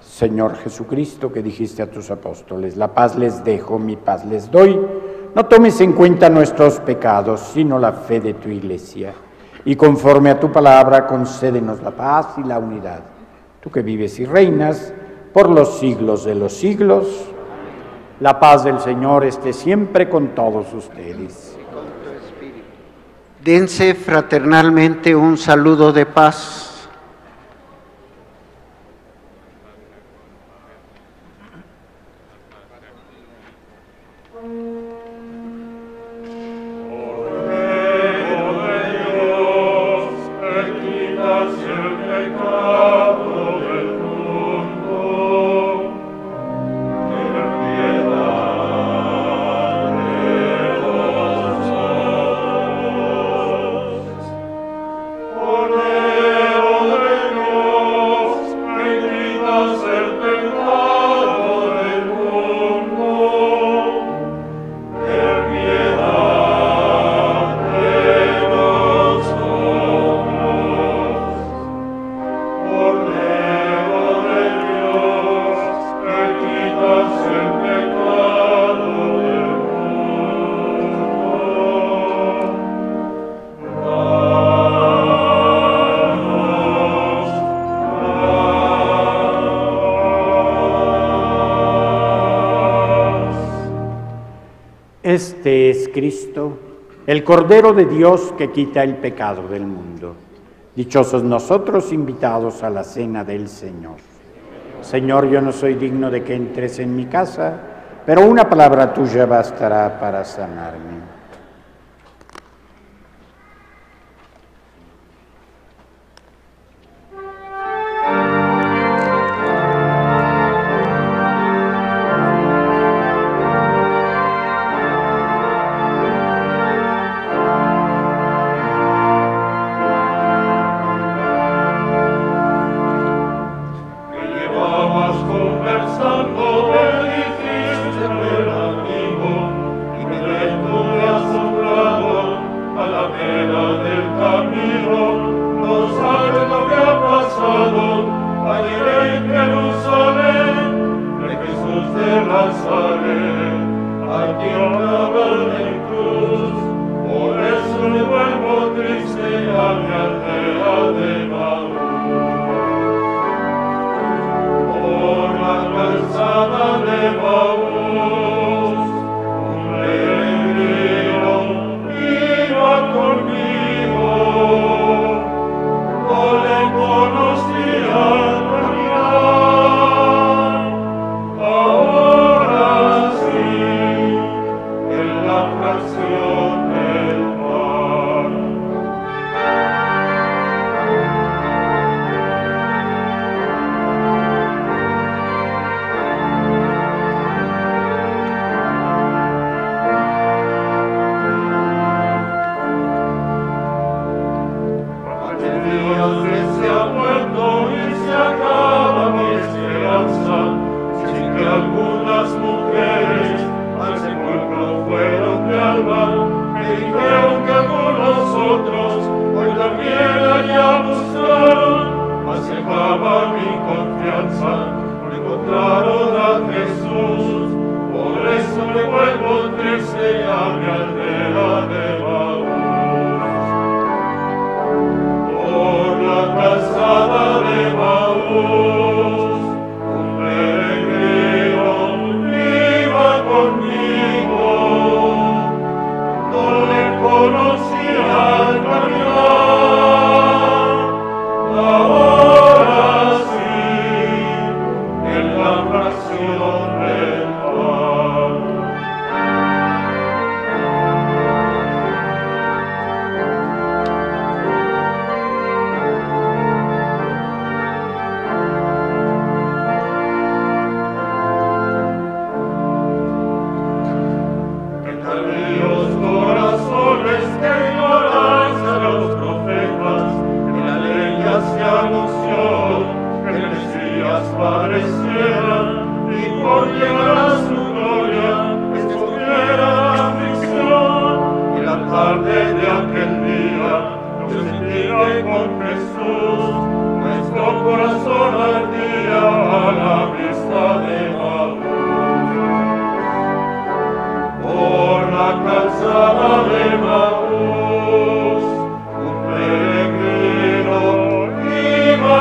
Señor Jesucristo, que dijiste a tus apóstoles: la paz les dejo, mi paz les doy. No tomes en cuenta nuestros pecados, sino la fe de tu iglesia. Y conforme a tu palabra, concédenos la paz y la unidad, tú que vives y reinas por los siglos de los siglos. La paz del Señor esté siempre con todos ustedes. Dense fraternalmente un saludo de paz. Este es Cristo, el Cordero de Dios que quita el pecado del mundo. Dichosos nosotros invitados a la cena del Señor. Señor, yo no soy digno de que entres en mi casa, pero una palabra tuya bastará para sanarme.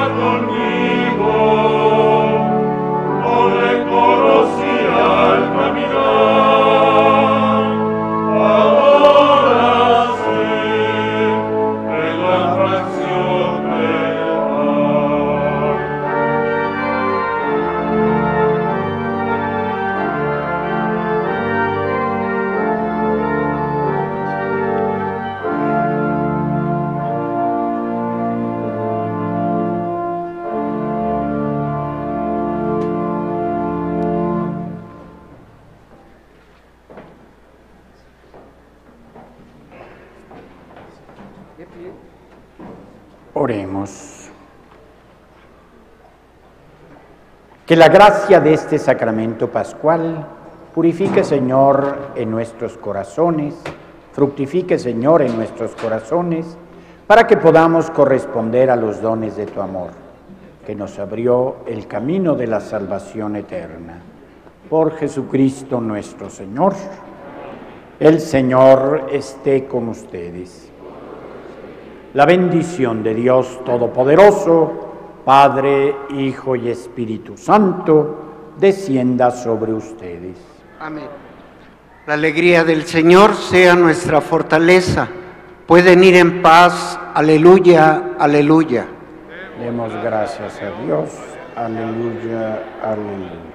Conmigo, hermanos, que la gracia de este sacramento pascual purifique, Señor, en nuestros corazones, fructifique, Señor, en nuestros corazones, para que podamos corresponder a los dones de tu amor, que nos abrió el camino de la salvación eterna. Por Jesucristo nuestro Señor. El Señor esté con ustedes. La bendición de Dios Todopoderoso, Padre, Hijo y Espíritu Santo, descienda sobre ustedes. Amén. La alegría del Señor sea nuestra fortaleza. Pueden ir en paz. Aleluya, aleluya. Demos gracias a Dios. Aleluya, aleluya.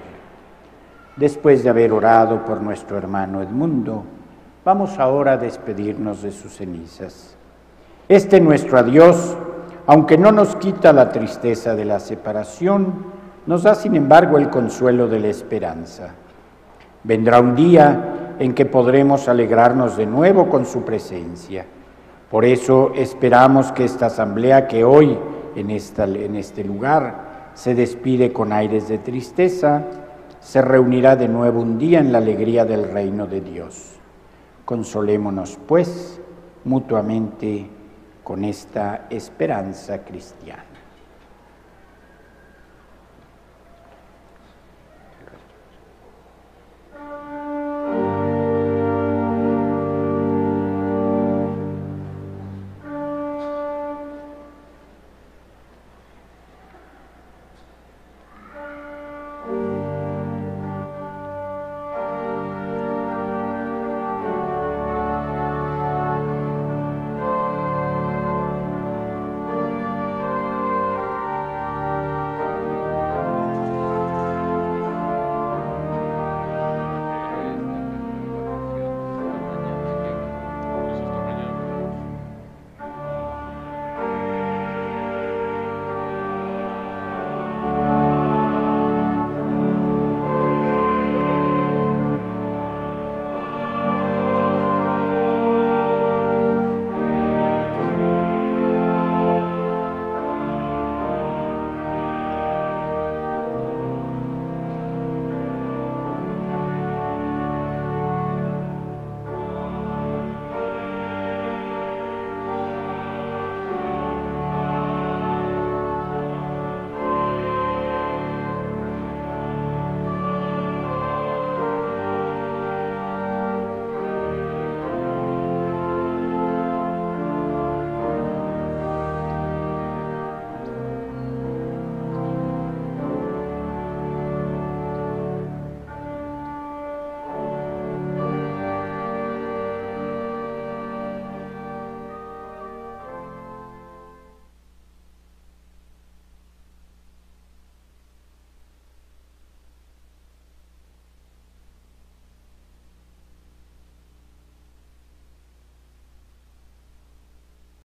Después de haber orado por nuestro hermano Edmundo, vamos ahora a despedirnos de sus cenizas. Este nuestro adiós, aunque no nos quita la tristeza de la separación, nos da sin embargo el consuelo de la esperanza. Vendrá un día en que podremos alegrarnos de nuevo con su presencia. Por eso esperamos que esta asamblea que hoy en, esta, en este lugar se despide con aires de tristeza, se reunirá de nuevo un día en la alegría del reino de Dios. Consolémonos pues mutuamente con esta esperanza cristiana.